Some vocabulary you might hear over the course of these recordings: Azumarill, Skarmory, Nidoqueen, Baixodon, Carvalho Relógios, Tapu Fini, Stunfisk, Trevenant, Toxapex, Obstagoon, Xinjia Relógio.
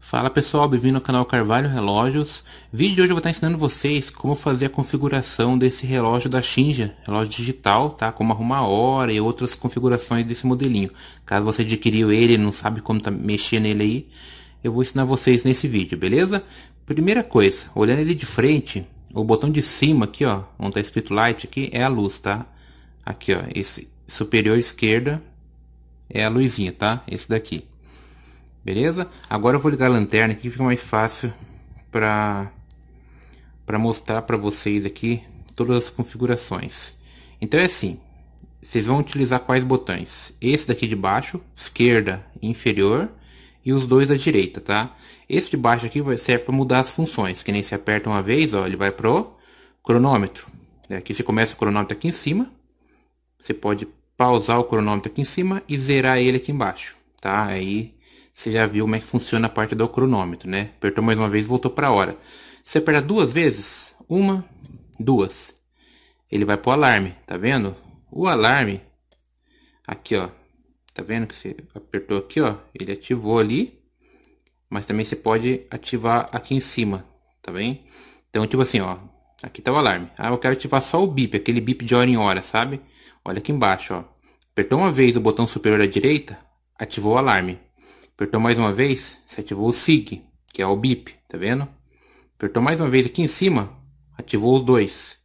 Fala pessoal, bem-vindo ao canal Carvalho Relógios. Vídeo de hoje eu vou estar ensinando vocês como fazer a configuração desse relógio da Xinjia, relógio digital, tá? Como arrumar a hora e outras configurações desse modelinho. Caso você adquiriu ele e não sabe como mexer nele aí, eu vou ensinar vocês nesse vídeo, beleza? Primeira coisa, olhando ele de frente, o botão de cima aqui, ó, onde tá escrito light aqui, é a luz, tá? Aqui, ó, esse superior esquerda é a luzinha, tá? Esse daqui. Beleza? Agora eu vou ligar a lanterna aqui, fica mais fácil para mostrar para vocês aqui todas as configurações. Então é assim, vocês vão utilizar quais botões? Esse daqui de baixo, esquerda e inferior, e os dois da direita, tá? Esse de baixo aqui serve para mudar as funções, que nem se aperta uma vez, ó, ele vai pro cronômetro. Aqui você começa o cronômetro aqui em cima, você pode pausar o cronômetro aqui em cima e zerar ele aqui embaixo, tá? Aí você já viu como é que funciona a parte do cronômetro, né? Apertou mais uma vez, voltou para a hora. Você aperta duas vezes, uma, duas, ele vai pro alarme, tá vendo? O alarme, aqui ó, tá vendo que você apertou aqui ó, ele ativou ali, mas também você pode ativar aqui em cima, tá bem? Então tipo assim ó, aqui tá o alarme. Ah, eu quero ativar só o bip, aquele bip de hora em hora, sabe? Olha aqui embaixo ó, apertou uma vez o botão superior à direita, ativou o alarme. Apertou mais uma vez, você ativou o SIG, que é o bip, tá vendo? Apertou mais uma vez aqui em cima, ativou os dois.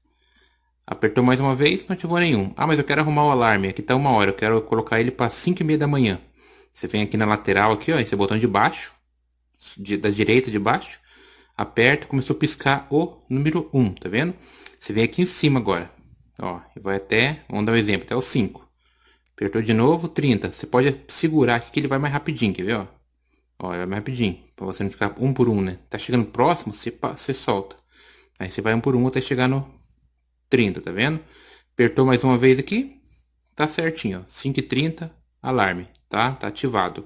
Apertou mais uma vez, não ativou nenhum. Ah, mas eu quero arrumar o alarme, aqui tá uma hora, eu quero colocar ele para 5:30 da manhã. Você vem aqui na lateral, aqui, ó, esse botão de baixo, da direita de baixo. Aperta, começou a piscar o número 1, tá vendo? Você vem aqui em cima agora, ó, e vai até, vamos dar um exemplo, até o 5. Apertou de novo, 30. Você pode segurar aqui que ele vai mais rapidinho, quer ver? Ó, ó, ele vai mais rapidinho, para você não ficar um por um, né? Tá chegando próximo, você solta. Aí você vai um por um até chegar no 30, tá vendo? Apertou mais uma vez aqui, tá certinho, ó. 5:30, alarme, tá? Tá ativado.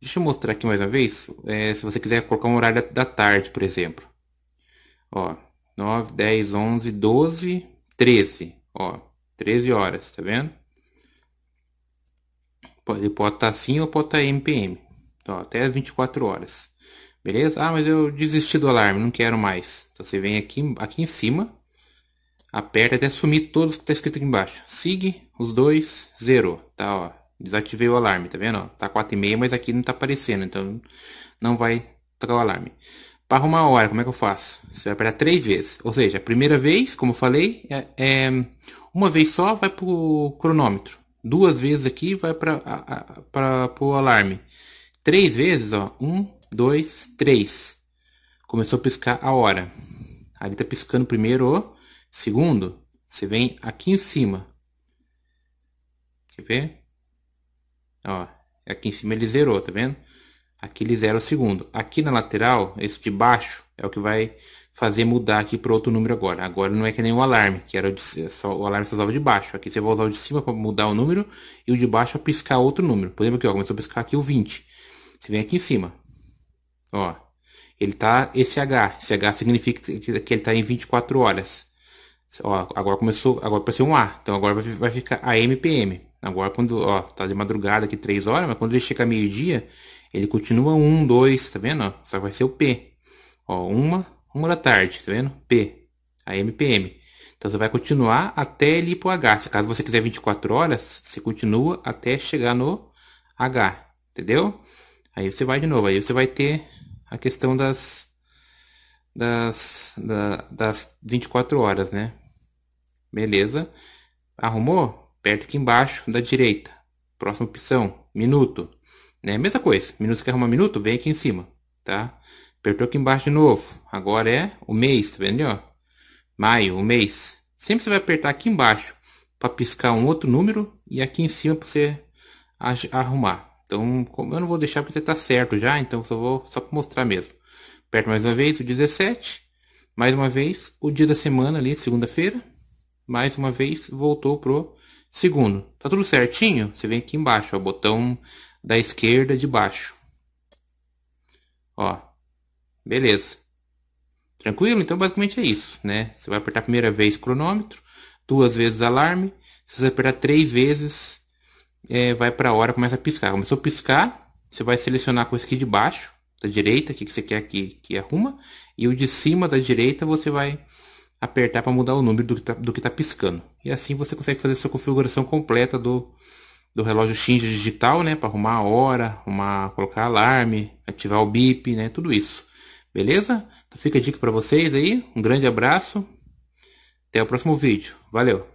Deixa eu mostrar aqui mais uma vez, se você quiser colocar um horário da tarde, por exemplo. Ó, 9, 10, 11, 12, 13. Ó, 13 horas, tá vendo? Ele pode estar assim ou pode estar MPM, então, até as 24 horas, beleza? Ah, mas eu desisti do alarme, não quero mais. Então você vem aqui em cima, aperta até sumir todos que está escrito aqui embaixo. SIG, os dois, zerou, tá? Ó, desativei o alarme, tá vendo? Ó, tá 4:30, mas aqui não está aparecendo, então não vai tocar o alarme. Para arrumar a hora, como é que eu faço? Você vai apertar 3 vezes, ou seja, a primeira vez, como eu falei, uma vez só vai para o cronômetro. Duas vezes aqui vai para o alarme. Três vezes, ó. 1, 2, 3. Começou a piscar a hora. Ali tá piscando primeiro o segundo. Você vem aqui em cima. Quer ver? Ó, aqui em cima ele zerou, tá vendo? Aqui ele zera o segundo. Aqui na lateral, esse de baixo, é o que vai fazer mudar aqui para outro número agora. Agora não é que nem o alarme, que era o alarme você usava de baixo. Aqui você vai usar o de cima para mudar o número e o de baixo para piscar outro número. Por exemplo, aqui ó, começou a piscar aqui o 20. Você vem aqui em cima. Ó, ele tá esse H. Esse H significa que ele tá em 24 horas. Ó, agora começou, agora apareceu um A. Então agora vai ficar AM PM. Agora quando, ó, tá de madrugada aqui 3 horas, mas quando ele chega meio-dia, ele continua 1, 2, tá vendo? Ó, só vai ser o P. Ó, uma da tarde, tá vendo? P, AM, PM. Então você vai continuar até ele ir pro H. Se caso você quiser 24 horas, você continua até chegar no H, entendeu? Aí você vai de novo, aí você vai ter a questão das 24 horas, né? Beleza? Arrumou? Aperta aqui embaixo da direita. Próxima opção, minuto, né? Mesma coisa, minuto, você quer arrumar minuto? Vem aqui em cima, tá? Apertou aqui embaixo de novo. Agora é o mês, tá vendo? Ó, maio, o mês. Sempre você vai apertar aqui embaixo para piscar um outro número e aqui em cima para você arrumar. Então, como eu não vou deixar porque tá certo já, então só para mostrar mesmo. Aperta mais uma vez o 17, mais uma vez o dia da semana ali, segunda-feira, mais uma vez voltou pro segundo. Tá tudo certinho? Você vem aqui embaixo, ó, botão da esquerda de baixo. Ó. Beleza, tranquilo? Então basicamente é isso, né? Você vai apertar a primeira vez cronômetro, duas vezes alarme. Se você apertar 3 vezes, vai para a hora, começa a piscar. Começou a piscar, você vai selecionar com esse aqui de baixo, da direita, que você quer que arruma, e o de cima da direita você vai apertar para mudar o número do que tá piscando. E assim você consegue fazer a sua configuração completa do relógio Xinjia digital, né? Para arrumar a hora, colocar alarme, ativar o bip, né? Tudo isso. Beleza? Então fica a dica para vocês aí. Um grande abraço. Até o próximo vídeo. Valeu!